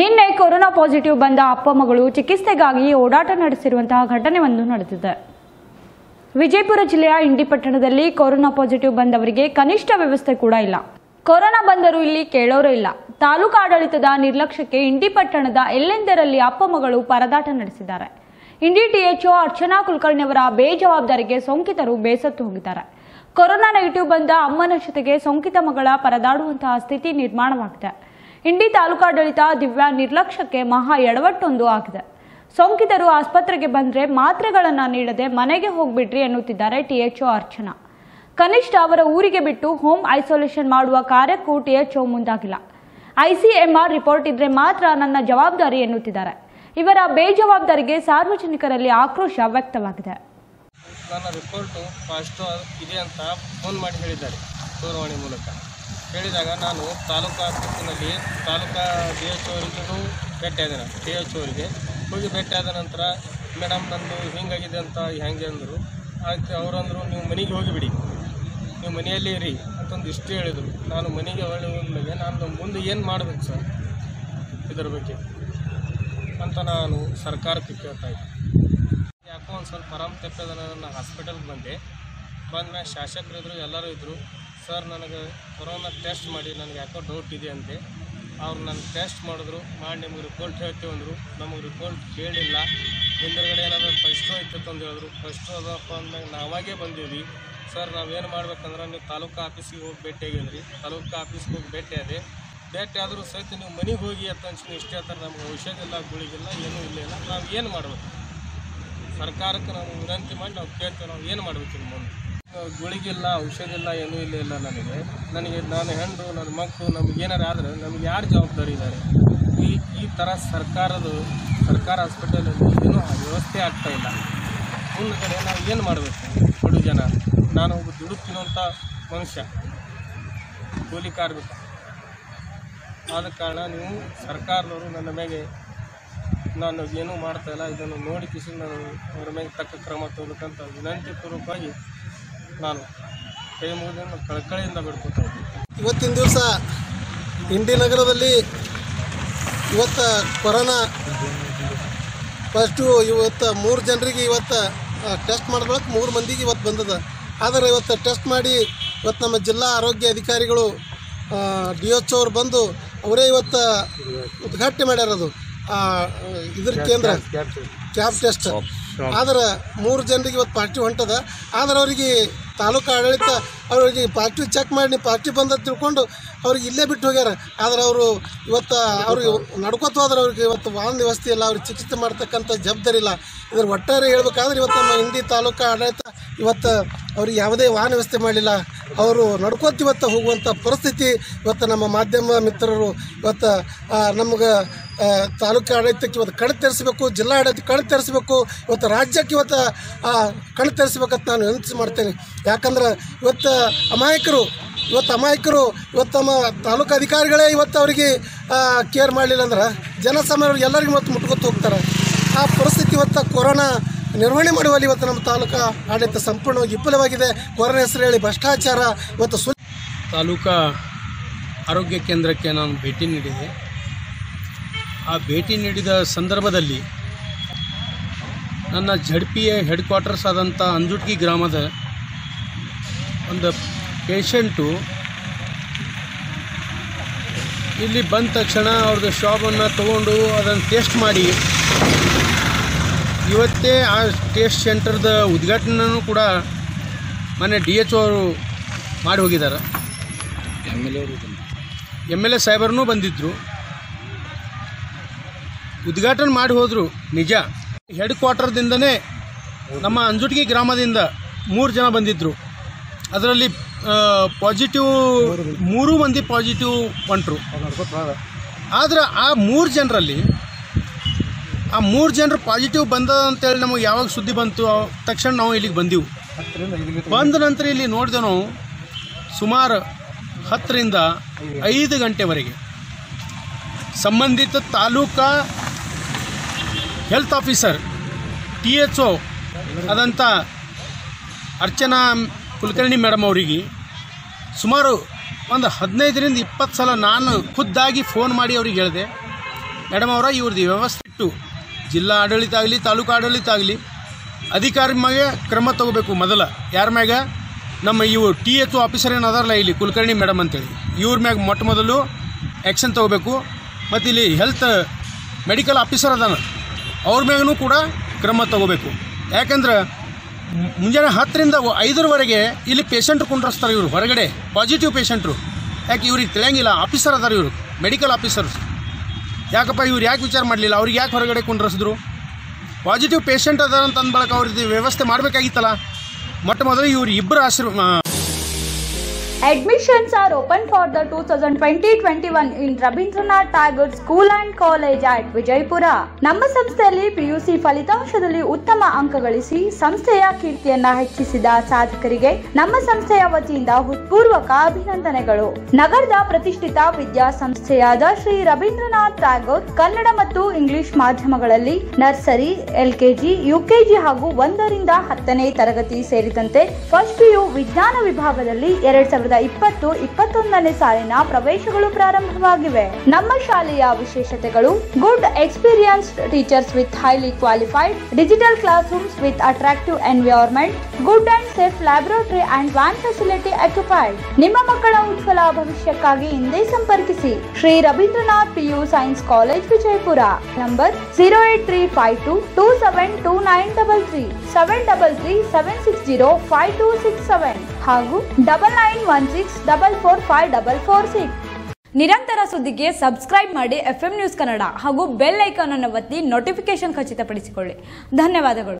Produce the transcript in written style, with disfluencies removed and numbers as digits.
ನಿನ್ನೆ corona positive ಬಂದ ಅಪ್ಪ ಮಗಳು ಚಿಕಿತ್ಸೆಗಾಗಿ ಓಡಾಟ ನಡೆಸಿರುವಂತಹ ಘಟನೆವೊಂದು ನಡೆದಿದೆ. ವಿಜಯಪುರ ಜಿಲ್ಲೆಯ ಇಂಡಿಪಟ್ಟಣದಲ್ಲಿ ಕೊರೋನಾ ಪಾಸಿಟಿವ್ ಬಂದವರಿಗೆ ಕನಿಷ್ಠ ವ್ಯವಸ್ಥೆ ಕೂಡ ಇಲ್ಲ. ಕೊರೋನಾ ಬಂದರೂ ಇಲ್ಲಿ ಕೇಳೋರೇ ಇಲ್ಲ. ತಾಲೂಕು ಆಡಳಿತದ ನಿರ್ಲಕ್ಷ್ಯಕ್ಕೆ ಇಂಡಿಪಟ್ಟಣದ ಎಲ್ಲೆಂದರಲ್ಲಿ ಅಪ್ಪ ಮಗಳು ಪರದಾಟ ನಡೆಸಿದ್ದಾರೆ. ಇಂಡಿ THO ಅರ್ಚನಾ ಕುಲಕರ್ಣಿ ಅವರ ಬೇಜವಾಬ್ದಾರಿಗೆ ಸೋಂಕಿತರು ಬೇಸತ್ತು ಹೋಗಿದ್ದಾರೆ. ಕೊರೋನಾ ನೆಗೆಟಿವ್ ಬಂದ ಅಮ್ಮನ ಜೊತೆಗೆ ಸೋಂಕಿತ ಮಗಳ ಪರದಾಡುವಂತಹ ಸ್ಥಿತಿ ನಿರ್ಮಾಣವಾಗಿದೆ. ಇಂಡಿ ತಾಲೂಕಾಡಳಿತ ದಿವ್ಯಾ ನಿರ್ಲಕ್ಷ್ಯಕ್ಕೆ ಮಹಾ ಎಡವಟ್ಟೊಂದು ಆಗಿದೆ. ಸೋಂಕಿತರು ಆಸ್ಪತ್ರೆಗೆ ಬಂದರೆ ಮಾತ್ರೆಗಳನ್ನು ನೀಡದೆ ಮನೆಗೆ ಹೋಗ್ಬಿಟ್ರಿ ಎನ್ನುತ್ತಿದ್ದಾರೆ THO ಅರ್ಚನಾ. ಕನಿಷ್ಠ ಅವರ ಊರಿಗೆ ಬಿಟ್ಟು ಹೋಮ್ ಐಸೋಲೇಷನ್ ಮಾಡುವ ಕಾರ್ಯಕ್ಕೂ THO ಮುಂದಾಗಿಲ್ಲ. ICMR ರಿಪೋರ್ಟ್ ಇದ್ರೆ ಮಾತ್ರ ನನ್ನ ಜವಾಬ್ದಾರಿ ಎನ್ನುತ್ತಿದ್ದಾರೆ. ಇವರ ಬೇಜವಾಬ್ದಾರಿಗೆ ಸಾರ್ವಜನಿಕರಲ್ಲಿ ಆಕ್ರೋಶ ವ್ಯಕ್ತವಾಗಿದೆ. ನನ್ನ ರಿಪೋರ್ಟು ಪಾಸಿಟಿವ್ ಇದೆ ಅಂತ ಫೋನ್ ಮಾಡಿ ಹೇಳಿದ್ದಾರೆ. ದೂರವಾಣಿ ಮೂಲಕ ಹೇಳಿದಾಗ ನಾನು ತಾಲೂಕು ಆಸ್ಪತ್ರೆಯಲ್ಲಿ ತಾಲೂಕು THO ಅವರಿಗೂ ಭೇಟಿಯಾದ THO ಅವರಿಗೆ ಹೋಗಿ ಭೇಟಿಯಾದ ನಂತರ ಮೇಡಮ್ ನಂದು ಹಿಂಗಾಗಿದೆ ಅಂತ ಹೆಂಗೆ ಅಂದರು. ಆಯ್ತು ಅವರಂದರು ನೀವು ಮನೆಗೆ ಹೋಗಿಬಿಡಿ, ನೀವು ಮನೆಯಲ್ಲೇ ಇರಿ ಅಂತಂದು ಇಷ್ಟು ಹೇಳಿದರು. ನಾನು ಮನೆಗೆ ಹೊರಳಿ ಹೋದ್ಮೇಲೆ ನಾನು ಮುಂದೆ ಏನು ಮಾಡಬೇಕು ಸರ್ ಇದರ ಬಗ್ಗೆ ಅಂತ ನಾನು ಸರ್ಕಾರಕ್ಕೆ ಕೇಳ್ತಾ ಇದ್ದೆ. ಯಾಕೋ ಒಂದು ಸ್ವಲ್ಪ ಆರಾಮ್ ತಪ್ಪಿದ ನಾನು ಹಾಸ್ಪಿಟಲ್ಗೆ ಬಂದಮೇಲೆ ಶಾಸಕರು ಇದ್ದರು, ಎಲ್ಲರೂ ಇದ್ದರು. ಸರ್ ನನಗೆ ಕೊರೋನಾ ಟೆಸ್ಟ್ ಮಾಡಿ, ನನಗೆ ಯಾಕೋ ಡೌಟ್ ಇದೆ ಅಂತೆ. ಅವ್ರು ನನ್ನ ಟೆಸ್ಟ್ ಮಾಡಿದ್ರು, ಮಾಡಿ ನಿಮಗೆ ರಿಪೋರ್ಟ್ ಹೇಳ್ತೀವಿ ಅಂದರು. ನಮಗೆ ರಿಪೋರ್ಟ್ ಕೇಳಿಲ್ಲ. ಹಿಂದಗಡೆ ಏನಾದರೂ ಫಸ್ಟು ಇತ್ತು ಅಂತ ಹೇಳಿದ್ರು. ಫಸ್ಟು ಅದಪ್ಪ ಅಂದಾಗ ನಾವಾಗೇ ಬಂದೀವಿ ಸರ್. ನಾವೇನು ಮಾಡ್ಬೇಕಂದ್ರೆ ನೀವು ತಾಲೂಕು ಆಫೀಸಿಗೆ ಹೋಗಿ ಭೇಟಿಯಾಗಿದ್ರಿ, ತಾಲೂಕು ಆಫೀಸ್ಗೆ ಹೋಗಿ ಭೇಟಿಯಾದೆ. ಭೇಟಿ ಆದರೂ ಸಹಿತ ನೀವು ಮನೆಗೆ ಹೋಗಿ ಅಂತ ಅನ್ಸಿನಿ ಇಷ್ಟೇ ಹೇಳ್ತಾರೆ. ನಮಗೆ ಔಷಧ ಇಲ್ಲ, ಗುಳಿಗಿಲ್ಲ, ಏನೂ ಇಲ್ಲ. ನಾವು ಏನು ಮಾಡಬೇಕು? ಸರ್ಕಾರಕ್ಕೆ ನಾವು ವಿನಂತಿ ಮಾಡಿ ನಾವು ಕೇಳ್ತೇವೆ, ನಾವು ಏನು ಮಾಡಬೇಕು? ಮುಂದೆ ಗುಳಿಗಿಲ್ಲ, ಔಷಧ ಇಲ್ಲ, ಏನೂ ಇಲ್ಲ ಇಲ್ಲ ನನಗೆ ನನಗೆ ನಾನು ಹೆಣ್ಣು, ನನ್ನ ಮಕ್ಕಳು, ನಮ್ಗೆ ಏನಾರು ಆದರೆ ನಮ್ಗೆ ಯಾರು ಜವಾಬ್ದಾರಿ ಇದ್ದಾರೆ? ಈ ಥರ ಸರ್ಕಾರ ಹಾಸ್ಪಿಟಲಲ್ಲಿ ಏನೂ ವ್ಯವಸ್ಥೆ ಆಗ್ತಾಯಿಲ್ಲ. ಒಂದು ಕಡೆ ನಾವು ಏನು ಮಾಡಬೇಕು? ಕೊಡು ಜನ, ನಾನು ಒಬ್ಬ ದುಡುಕು ತಿನ್ನುವಂಥ ಮನುಷ್ಯ, ಕೂಲಿ ಕಾರ್ಮಿಕ. ಆದ ಕಾರಣ ನೀವು ಸರ್ಕಾರದವರು ನನ್ನ ಮೇಲೆ ನಾನು ಏನೂ ಮಾಡ್ತಾಯಿಲ್ಲ, ಇದನ್ನು ನೋಡಿ ಕಿಸಿ ನಾನು ಅವರ ಮೇಲೆ ತಕ್ಕ ಕ್ರಮ ತಗೋಬೇಕಂತ ವಿನಂತಿಪೂರ್ವಕವಾಗಿ ನಾನು ಕೈ ಮುಗಿದನ್ನು ಕಳಕಳಿಯಿಂದ ಬಿಡ್ಕೊತಾ ಇದ್ದೀನಿ. ಇವತ್ತಿನ ದಿವಸ ಇಂಡಿ ನಗರದಲ್ಲಿ ಇವತ್ತು ಕೊರೋನಾ ಫಸ್ಟು ಇವತ್ತು 3 ಜನರಿಗೆ ಇವತ್ತು ಟೆಸ್ಟ್ ಮಾಡ್ಬೇಕು, 3 ಮಂದಿಗೆ ಇವತ್ತು ಬಂದದ. ಆದರೆ ಇವತ್ತು ಟೆಸ್ಟ್ ಮಾಡಿ ಇವತ್ತು ನಮ್ಮ ಜಿಲ್ಲಾ ಆರೋಗ್ಯ ಅಧಿಕಾರಿಗಳು DHO ಅವ್ರು ಬಂದು ಅವರೇ ಇವತ್ತು ಉದ್ಘಾಟನೆ ಮಾಡ್ಯಾರದು ಇದ್ರ ಕೇಂದ್ರ ಕ್ಯಾಬ್ ಟೆಸ್ಟ್. ಆದ್ರೆ 3 ಜನರಿಗೆ ಇವತ್ತು ಪಾಸಿಟಿವ್ ಹೊಂಟದ. ಆದ್ರೆ ಅವರಿಗೆ ತಾಲೂಕು ಆಡಳಿತ ಅವರಿಗೆ ಪಾಸಿಟಿವ್ ಚೆಕ್ ಮಾಡಿ ಪಾಸಿಟಿವ್ ಬಂದ ತಿಳ್ಕೊಂಡು ಅವ್ರಿಗೆ ಇಲ್ಲೇ ಬಿಟ್ಟು ಹೋಗ್ಯಾರ. ಆದ್ರೆ ಅವರು ಇವತ್ತು ಅವ್ರಿಗೆ ನಡ್ಕೋತ ಹೋದ್ರೆ ಅವ್ರಿಗೆ ಇವತ್ತು ವಾಹನ ವ್ಯವಸ್ಥೆ ಇಲ್ಲ, ಅವ್ರಿಗೆ ಚಿಕಿತ್ಸೆ ಮಾಡ್ತಕ್ಕಂಥ ಜವಾಬ್ದಾರಿ ಇಲ್ಲ. ಇದ್ರ ಒಟ್ಟಾರೆ ಹೇಳ್ಬೇಕಾದ್ರೆ ಇವತ್ತು ನಮ್ಮ ಇಂಡಿ ತಾಲೂಕು ಆಡಳಿತ ಇವತ್ತು ಅವ್ರಿಗೆ ಯಾವುದೇ ವಾಹನ ವ್ಯವಸ್ಥೆ ಮಾಡಲಿಲ್ಲ. ಅವರು ನಡ್ಕೋತ ಇವತ್ತು ಹೋಗುವಂಥ ಪರಿಸ್ಥಿತಿ ಇವತ್ತು ನಮ್ಮ ಮಾಧ್ಯಮ ಮಿತ್ರರು ಇವತ್ತು ನಮ್ಗೆ ತಾಲೂಕು ಆಡಳಿತಕ್ಕೆ ಇವತ್ತು ಕಣ್ ತರಿಸಬೇಕು, ಜಿಲ್ಲಾ ಆಡಳಿತ ಕಣ್ ತರಿಸಬೇಕು, ಇವತ್ತು ರಾಜ್ಯಕ್ಕೆ ಇವತ್ತು ಕಣ್ ತರಿಸಬೇಕಂತ ನಾನು ವಿನಂತಿ ಮಾಡ್ತೇನೆ. ಯಾಕಂದ್ರೆ ಇವತ್ತು ಅಮಾಯಕರು ಇವತ್ತು ನಮ್ಮ ತಾಲೂಕು ಅಧಿಕಾರಿಗಳೇ ಇವತ್ತು ಅವರಿಗೆ ಕೇರ್ ಮಾಡಲಿಲ್ಲ ಅಂದ್ರೆ ಜನಸಾಮಾನ್ಯರು ಎಲ್ಲರಿಗೂ ಇವತ್ತು ಮುಟ್ಕೊತ ಹೋಗ್ತಾರೆ. ಆ ಪರಿಸ್ಥಿತಿ ಇವತ್ತು ಕೊರೋನಾ ನಿರ್ವಹಣೆ ಮಾಡುವಲ್ಲಿ ಇವತ್ತು ನಮ್ಮ ತಾಲೂಕು ಆಡಳಿತ ಸಂಪೂರ್ಣವಾಗಿ ವಿಫಲವಾಗಿದೆ. ಕೊರೋನಾ ಹೆಸರು ಹೇಳಿ ಭ್ರಷ್ಟಾಚಾರ ಇವತ್ತು ತಾಲೂಕು ಆರೋಗ್ಯ ಕೇಂದ್ರಕ್ಕೆ ನಾನು ಭೇಟಿ ನೀಡಿದೆ. ಆ ಭೇಟಿ ನೀಡಿದ ಸಂದರ್ಭದಲ್ಲಿ ನನ್ನ ZPA ಹೆಡ್ ಕ್ವಾರ್ಟರ್ಸ್ ಆದಂಥ ಅಂಜುಟ್ಗಿ ಗ್ರಾಮದ ಒಂದು ಪೇಷಂಟು ಇಲ್ಲಿ ಬಂದ ತಕ್ಷಣ ಅವ್ರದ್ದು ಶಾಬನ್ನು ತೊಗೊಂಡು ಅದನ್ನು ಟೆಸ್ಟ್ ಮಾಡಿ ಇವತ್ತೇ ಆ ಟೆಸ್ಟ್ ಸೆಂಟರ್ದ ಉದ್ಘಾಟನೆಯೂ ಕೂಡ ಮೊನ್ನೆ DHO ಅವರು ಮಾಡಿ ಹೋಗಿದ್ದಾರೆ. MLA ಸಾಹೇಬರನ್ನೂ ಬಂದಿದ್ದರು, ಉದ್ಘಾಟನೆ ಮಾಡಿ ಹೋದರು. ನಿಜ ಹೆಡ್ ಕ್ವಾರ್ಟರ್ದಿಂದನೇ ನಮ್ಮ ಅಂಜುಟ್ಗಿ ಗ್ರಾಮದಿಂದ 3 ಜನ ಬಂದಿದ್ದರು. ಅದರಲ್ಲಿ ಪಾಸಿಟಿವ್ 3 ಮಂದಿ ಪಾಸಿಟಿವ್ ಹೊಂಟರು. ಆದರೆ ಆ ಮೂರು ಜನರು ಪಾಸಿಟಿವ್ ಬಂದದ ಅಂತೇಳಿ ನಮಗೆ ಯಾವಾಗ ಸುದ್ದಿ ಬಂತು ತಕ್ಷಣ ನಾವು ಇಲ್ಲಿಗೆ ಬಂದೆವು. ಬಂದ ನಂತರ ಇಲ್ಲಿ ನೋಡಿದೆ ನಾವು ಸುಮಾರು 10 ರಿಂದ 5 ಗಂಟೆವರೆಗೆ ಸಂಬಂಧಿತ ತಾಲೂಕಾ ಹೆಲ್ತ್ ಆಫೀಸರ್ THO ಆದಂಥ ಅರ್ಚನಾ ಕುಲಕರ್ಣಿ ಮೇಡಮ್ ಅವರಿಗೆ ಸುಮಾರು ಒಂದು 15 ರಿಂದ 20 ಸಲ ನಾನು ಖುದ್ದಾಗಿ ಫೋನ್ ಮಾಡಿ ಅವ್ರಿಗೆ ಹೇಳಿದೆ. ಮೇಡಮವರ ಇವರದು ವ್ಯವಸ್ಥೆ ಇಟ್ಟು ಜಿಲ್ಲಾ ಆಡಳಿತ ಆಗಲಿ ತಾಲೂಕು ಆಡಳಿತ ಆಗಲಿ ಅಧಿಕಾರಿ ಮ್ಯಾಗೆ ಕ್ರಮ ತಗೋಬೇಕು ಮೊದಲ ಯಾರ ಮ್ಯಾಗೆ ನಮ್ಮ ಇವು THO ಆಫೀಸರ್ ಏನಾದಾರಲ್ಲ ಇಲ್ಲಿ ಕುಲಕರ್ಣಿ ಮೇಡಮ್ ಅಂತ ಹೇಳಿ ಇವರ ಮ್ಯಾಗೆ ಮೊಟ್ಟ ಮೊದಲು ಆಕ್ಷನ್ ತಗೋಬೇಕು ಮತ್ತು ಇಲ್ಲಿ ಹೆಲ್ತ್ ಮೆಡಿಕಲ್ ಆಫೀಸರ್ ಅದಾನ ಅವರ ಮ್ಯಾಗೂ ಕೂಡ ಕ್ರಮ ತಗೋಬೇಕು ಯಾಕಂದ್ರೆ ಮುಂಜಾನೆ 10 ರಿಂದ 5 ವರೆಗೆ ಇಲ್ಲಿ ಪೇಷಂಟ್ ಕುಂಡ್ರಸ್ತಾರೆ ಇವರು ಹೊರಗಡೆ ಪಾಸಿಟಿವ್ ಪೇಷಂಟ್ರು ಯಾಕೆ ಇವ್ರಿಗೆ ತಿಳಿಯಂಗಿಲ್ಲ ಆಫೀಸರ್ ಅದಾರ ಇವರು ಮೆಡಿಕಲ್ ಆಫೀಸರ್ಸ್ ಯಾಕಪ್ಪ ಇವ್ರು ಯಾಕೆ ವಿಚಾರ ಮಾಡಲಿಲ್ಲ ಅವ್ರಿಗೆ ಯಾಕೆ ಹೊರಗಡೆ ಕುಂಡ್ರಸಿದ್ರು ಪಾಸಿಟಿವ್ ಪೇಷಂಟ್ ಅದಾರ ಅಂತ ಅಂದ್ಬಳಕ ಅವ್ರದ್ದು ವ್ಯವಸ್ಥೆ ಮಾಡಬೇಕಾಗಿತ್ತಲ್ಲ ಮೊಟ್ಟ ಮೊದಲು ಇವರು ಇಬ್ಬರ ಆಶ್ರಮ Admissions are open for the 2020-21 in Rabindranath Tagore School and College at Vijayapura. ನಮ್ಮ ಸಂಸ್ಥೆಯಲ್ಲಿ PUC ಫಲಿತಾಂಶದಲ್ಲಿ ಉತ್ತಮ ಅಂಕ ಗಳಿಸಿ ಸಂಸ್ಥೆಯ ಕೀರ್ತಿಯನ್ನು ಹೆಚ್ಚಿಸಿದ ಸಾಧಕರಿಗೆ ನಮ್ಮ ಸಂಸ್ಥೆಯ ವತಿಯಿಂದ ಹೃತ್ಪೂರ್ವಕ ಅಭಿನಂದನೆಗಳು. ನಗರದ ಪ್ರತಿಷ್ಠಿತ ವಿದ್ಯಾಸಂಸ್ಥೆಯಾದ ಶ್ರೀ ರವೀಂದ್ರನಾಥ್ ಟ್ಯಾಗೋರ್ ಕನ್ನಡ ಮತ್ತು ಇಂಗ್ಲಿಷ್ ಮಾಧ್ಯಮಗಳಲ್ಲಿ ನರ್ಸರಿ, LKG, UKG ಹಾಗೂ 1ರಿಂದ 10ನೇ ತರಗತಿ ಸೇರಿದಂತೆ ಫಸ್ಟ್ PU ವಿಜ್ಞಾನ ವಿಭಾಗದಲ್ಲಿ 2020-21ನೇ ಸಾಲಿನ ಪ್ರವೇಶಗಳು ಪ್ರಾರಂಭವಾಗಿವೆ. ನಮ್ಮ ಶಾಲೆಯ ವಿಶೇಷತೆಗಳು good experienced teachers with highly qualified, digital classrooms with attractive environment, good and safe laboratory and van facility occupied. ನಿಮ್ಮ ಮಕ್ಕಳ ಉಜ್ವಲ ಭವಿಷ್ಯಕ್ಕಾಗಿ ಹಿಂದೆ ಸಂಪರ್ಕಿಸಿ. Shri Ravindranath PU science college Vijayapura. Number 08352272933 733 7605267 ಹಾಗೂ 916445446. ನಿರಂತರ ಸುದ್ದಿಗೆ ಸಬ್ಸ್ಕ್ರೈಬ್ ಮಾಡಿ FM News ಕನ್ನಡ ಹಾಗೂ ಬೆಲ್ ಐಕಾನ್ ಅನ್ನು ಒತ್ತಿ ನೋಟಿಫಿಕೇಶನ್ ಖಚಿತಪಡಿಸಿಕೊಳ್ಳಿ. ಧನ್ಯವಾದಗಳು.